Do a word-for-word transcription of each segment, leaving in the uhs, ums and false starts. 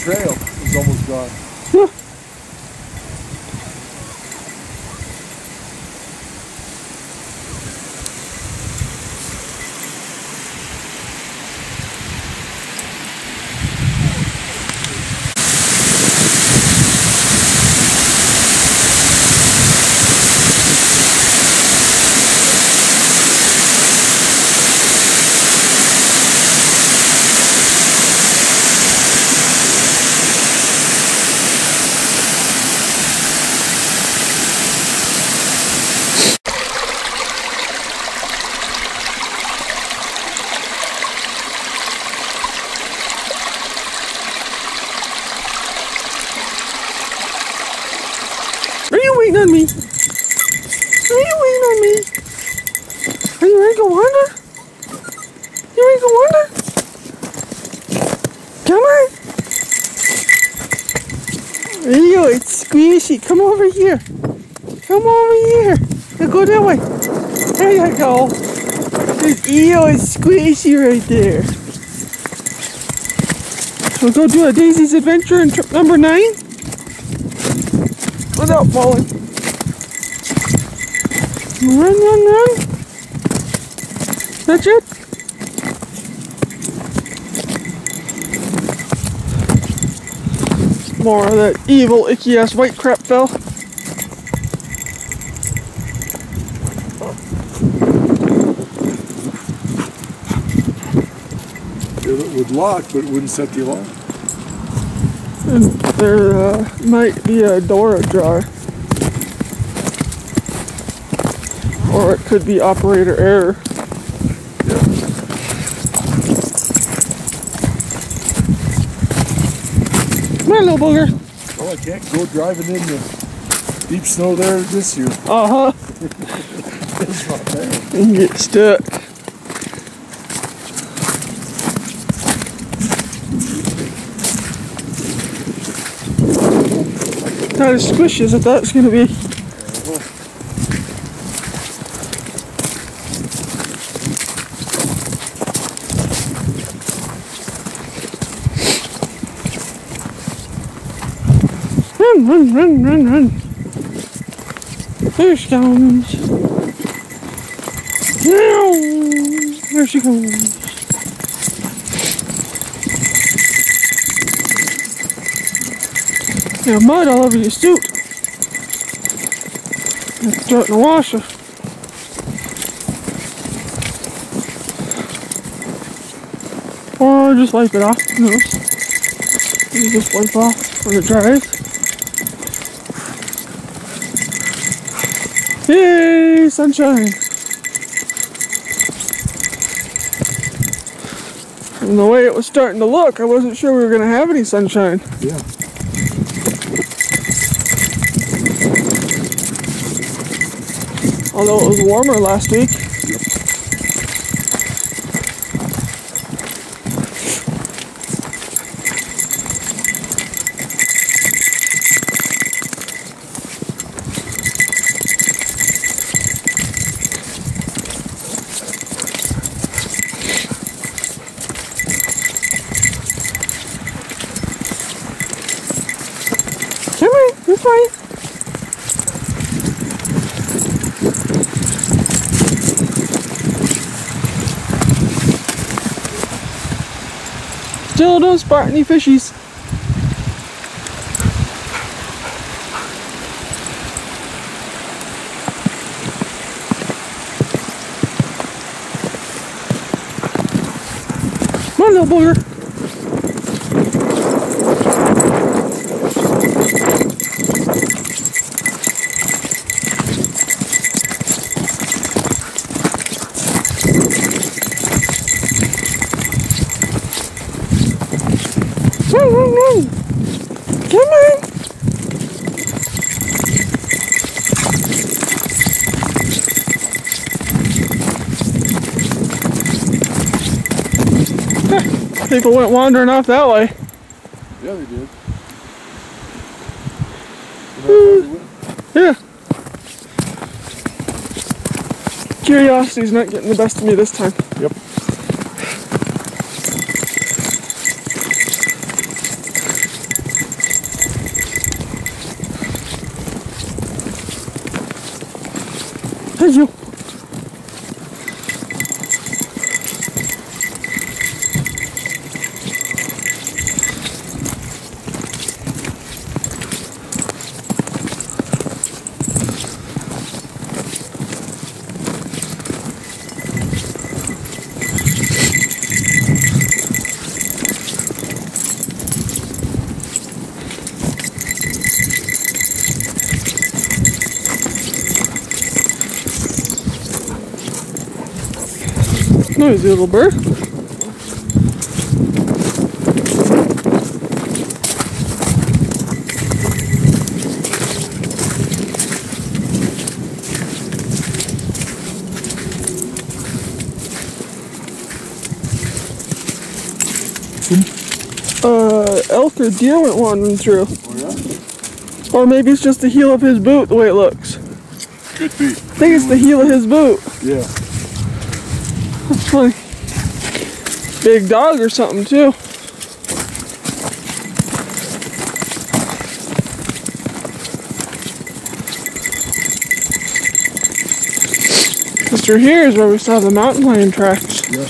trail is almost gone. On me. Are you waiting on me? Are you ready to wander? You ready to wander? Come on. Ew, it's squishy. Come over here. Come over here. Now go that way. There you go. Ew, it's squishy right there. We'll go do a Daisy's Adventure in trip number nine. Without falling. Run, run, run. That's it. More of that evil, icky ass white crap fell. It would lock, but it wouldn't set the alarm. And there uh, might be a door ajar. Or it could be operator error. Yeah. Come on, little booger. Well, I can't go driving in the deep snow there this year. Uh-huh. It's not bad. And get stuck. Not as squishy as I thought it's going to be. Run, run, run, run, run. There she comes. There she goes. You have mud all over your suit. It's starting to wash her. Or just wipe it off. You know. You just wipe off when it dries. Yay, sunshine! And the way it was starting to look, I wasn't sure we were going to have any sunshine. Yeah. Although it was warmer last week. This way. Still don't spot any fishies. Come on, little booger. People went wandering off that way. Yeah, they did. Yeah. Curiosity's not getting the best of me this time. Yep. There's you. There's a little bird. Uh, elk or deer went wandering through. Oh, yeah? Or maybe it's just the heel of his boot the way it looks. Could be. I think it's the heel of his boot. Yeah. That's funny. Big dog or something too. Just through here is where we saw the mountain lion tracks. Yeah.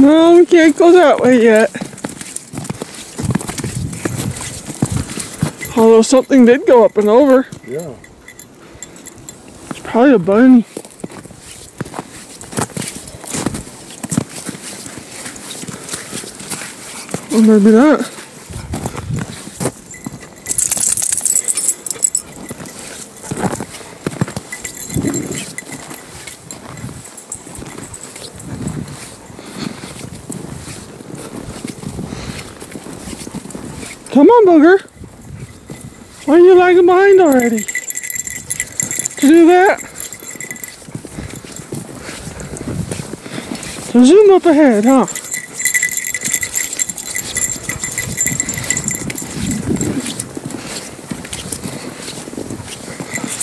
No, we can't go that way yet. Although something did go up and over. Yeah. It's probably a bunny. Or maybe not. Come on, booger. Why are you lagging behind already? Did you do that? So zoom up ahead, huh?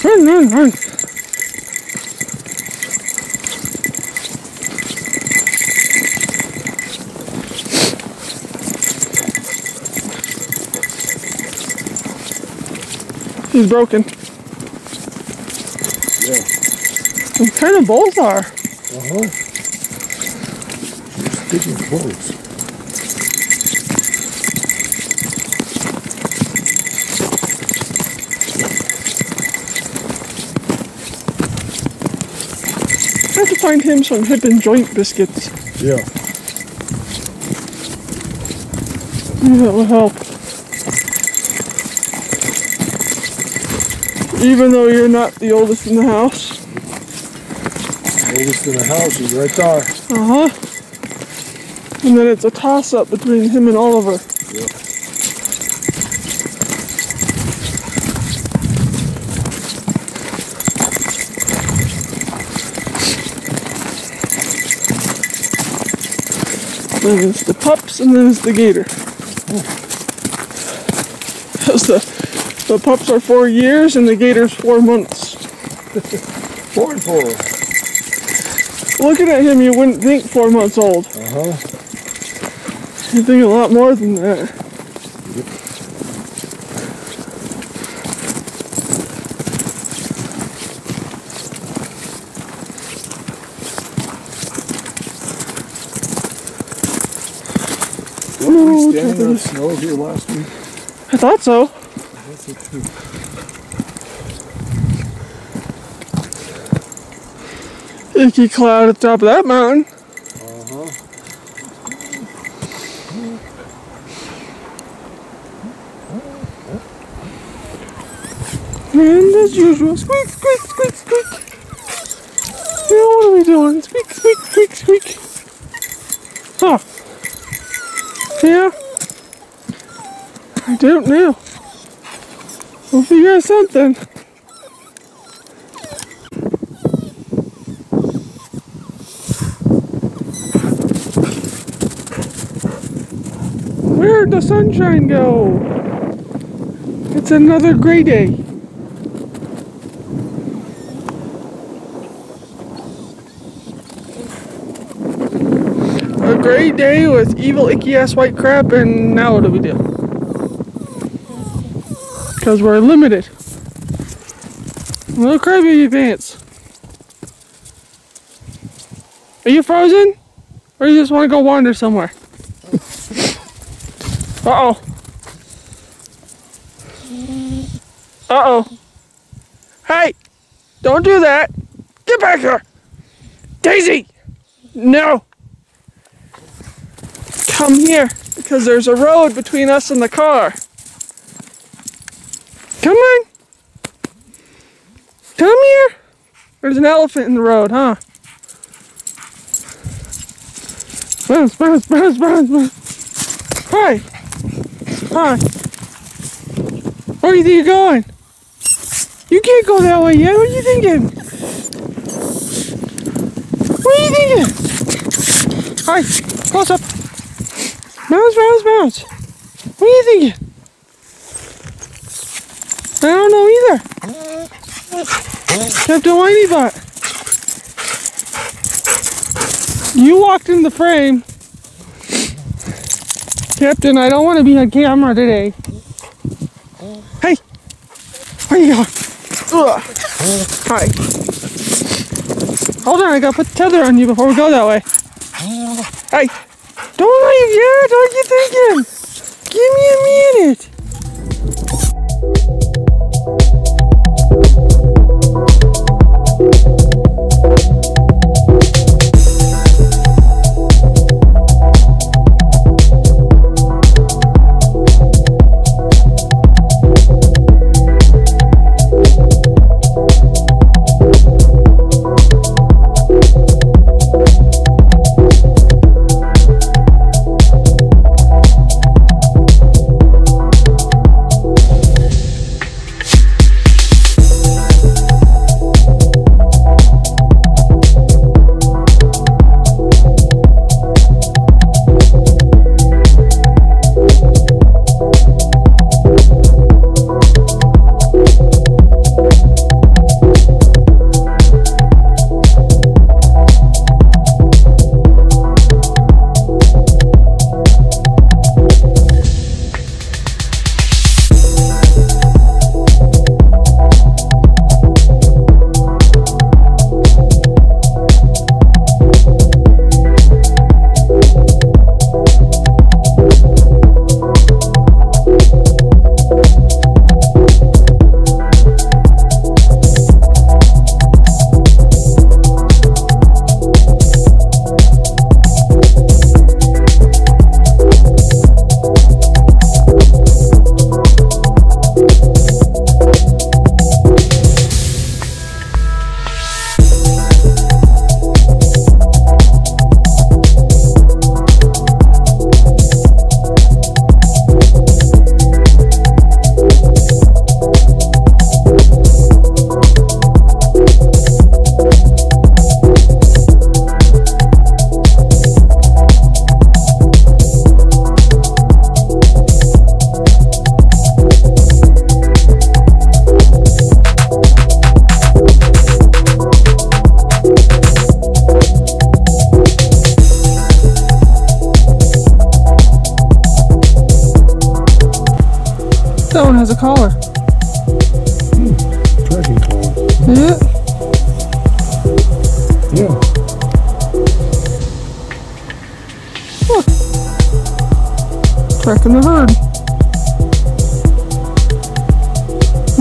Run, run, run. He's broken. Yeah. What kind of bulls are? Uh-huh. Speaking of bulls. I have to find him some hip and joint biscuits. Yeah. Maybe that will help. Even though you're not the oldest in the house. The oldest in the house is right there. Uh-huh. And then it's a toss-up between him and Oliver. Yeah. Then it's the pups and then it's the gator. Oh. That's the... The pups are four years and the gator's four months. Four and four. Looking at him, you wouldn't think four months old. Uh-huh. You think a lot more than that. Yep. Ooh, were we standing in the snow here last week? I thought so. Icky cloud at the top of that mountain. Uh-huh. And as usual, squeak, squeak, squeak, squeak. Now what are we doing? Squeak, squeak, squeak, squeak. Huh. Yeah. I don't know. We'll figure out something. Where'd the sunshine go? It's another gray day. A gray day with evil, icky-ass white crap, and now what do we do? Because we're limited. Little crabby pants. Are you frozen? Or you just want to go wander somewhere? Uh-oh. Uh-oh. Hey! Don't do that! Get back here! Daisy! No! Come here, because there's a road between us and the car. Come on! Come here! There's an elephant in the road, huh? Bounce, bounce, bounce, bounce, bounce. Hi! Hi! Where do you think you're going? You can't go that way yet. What are you thinking? What are you thinking? Hi! Close up! Bounce, bounce, bounce! What are you thinking? I don't know either. Captain Whiteybot. You walked in the frame. Captain, I don't want to be on camera today. Hey, where you going? Ugh. Hi. Hold on, I gotta put the tether on you before we go that way. Hey, don't leave yet. What are you thinking? Give me a minute. That one has a collar. Mm, dragon collar. Is it? Yeah. Look. Tracking the herd.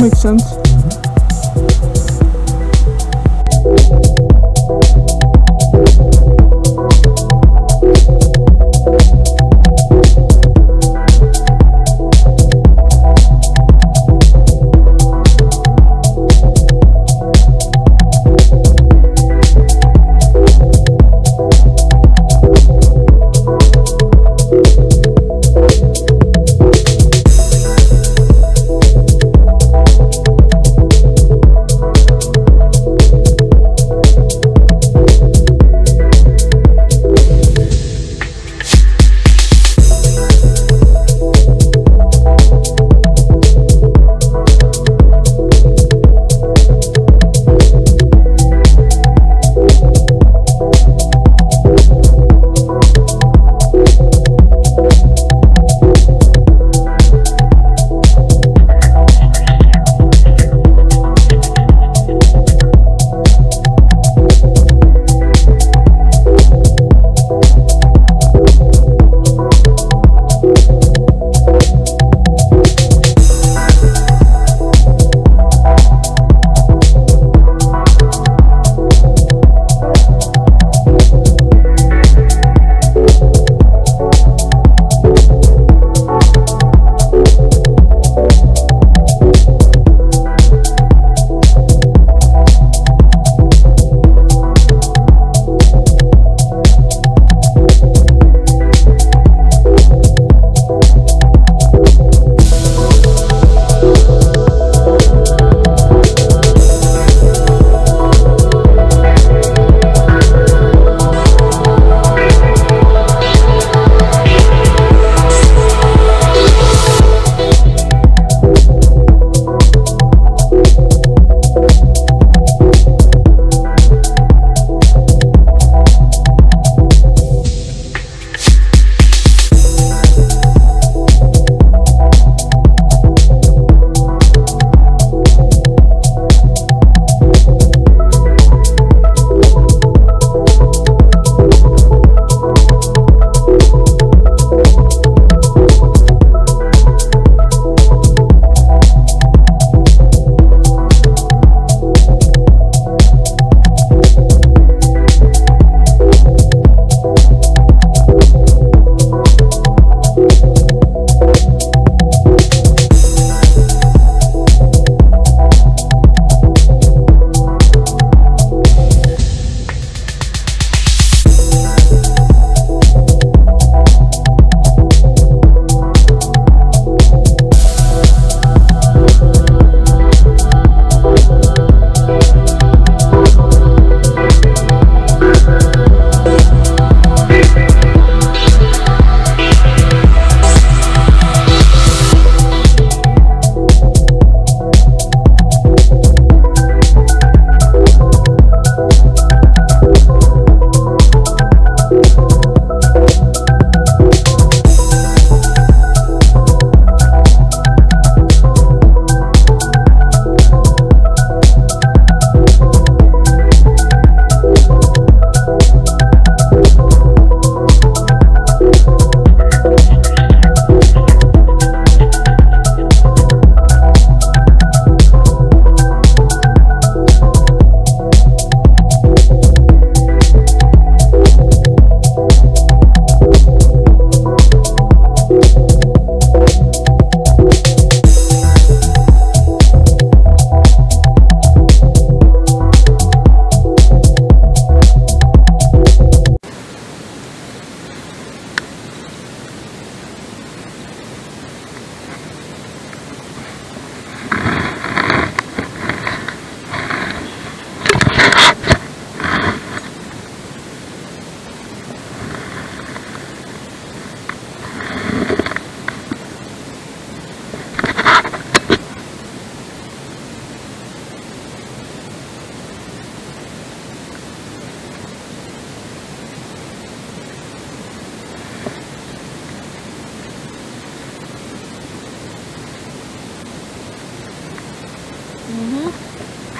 Makes sense. Mm-hmm.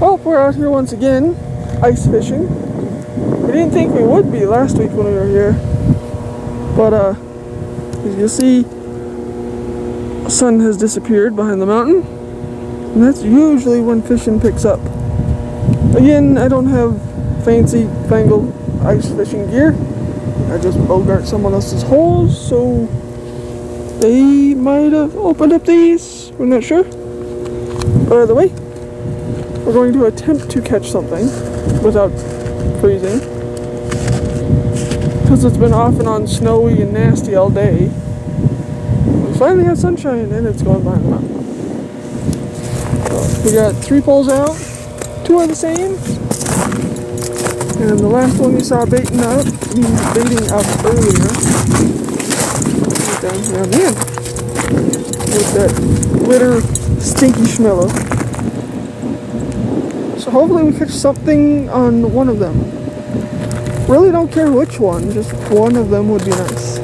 Well, we're out here once again, ice fishing. We didn't think we would be last week when we were here, but uh, as you see, the sun has disappeared behind the mountain, and that's usually when fishing picks up. Again, I don't have fancy fangled ice fishing gear. I just bogart someone else's holes, so they might have opened up these. We're not sure. But either way, we're going to attempt to catch something without freezing, because it's been off and on snowy and nasty all day. We finally have sunshine, and it's going behind the mountain. We got three poles out. Two are the same. And the last one we saw baiting up, he was baiting up earlier. Down here on the end. With that glitter, stinky schmillo. So hopefully we catch something on one of them. Really don't care which one, just one of them would be nice.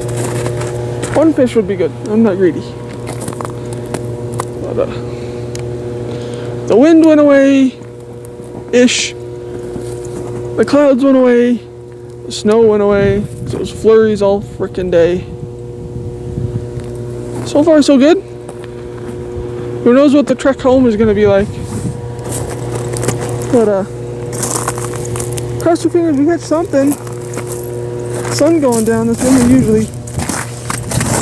One fish would be good, I'm not greedy. But, uh, the wind went away-ish. The clouds went away, the snow went away, so it was flurries all frickin' day. So far so good. Who knows what the trek home is gonna be like. But uh, cross your fingers we got something. Sun going down, that's when we usually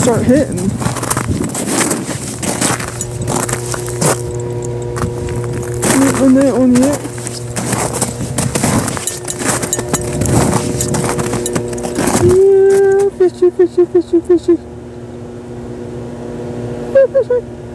start hitting. We haven't done that one yet. Fishy, fishy, fishy, fishy. Fishy.